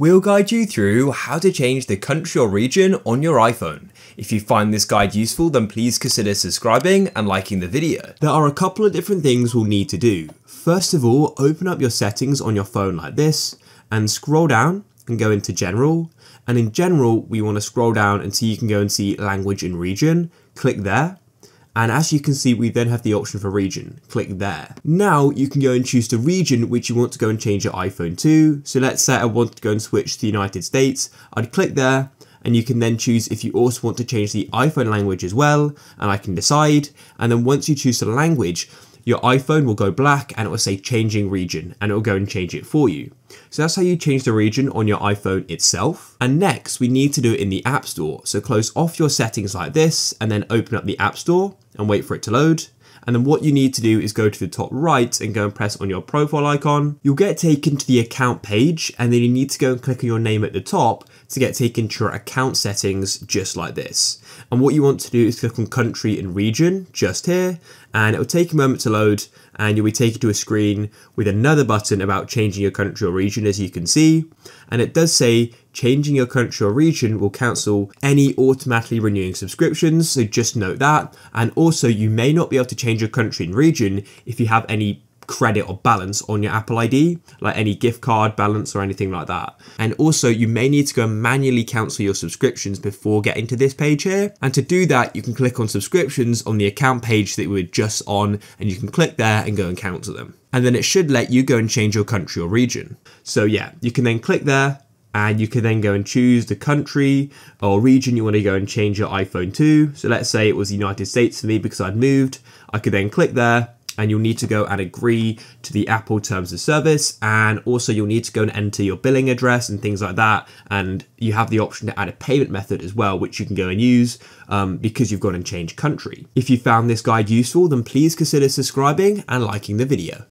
We'll guide you through how to change the country or region on your iPhone. If you find this guide useful, then please consider subscribing and liking the video. There are a couple of different things we'll need to do. First of all, open up your settings on your phone like this and scroll down and go into General. And in General, we want to scroll down until you can go and see Language and Region. Click there. And as you can see, we then have the option for region. Click there. Now you can go and choose the region which you want to go and change your iPhone to. So let's say I want to go and switch to the United States. I'd click there and you can then choose if you also want to change the iPhone language as well. And I can decide. And then once you choose the language, your iPhone will go black and it will say changing region and it will go and change it for you. So that's how you change the region on your iPhone itself. And next we need to do it in the App Store. So close off your settings like this and then open up the App Store and wait for it to load. And then what you need to do is go to the top right and go and press on your profile icon. You'll get taken to the account page and then you need to go and click on your name at the top to get taken to your account settings just like this. And what you want to do is click on country and region just here and it will take a moment to load and you'll be taken to a screen with another button about changing your country or region as you can see. And it does say changing your country or region will cancel any automatically renewing subscriptions, so just note that. And also you may not be able to change your country and region if you have any credit or balance on your Apple ID, like any gift card balance or anything like that. And also you may need to go and manually cancel your subscriptions before getting to this page here. And to do that, you can click on subscriptions on the account page that we were just on, and you can click there and go and cancel them. And then it should let you go and change your country or region. So yeah, you can then click there, and you can then go and choose the country or region you want to go and change your iPhone to. So let's say it was the United States for me because I'd moved. I could then click there and you'll need to go and agree to the Apple terms of service. And also you'll need to go and enter your billing address and things like that. And you have the option to add a payment method as well, which you can go and use because you've gone and changed country. If you found this guide useful, then please consider subscribing and liking the video.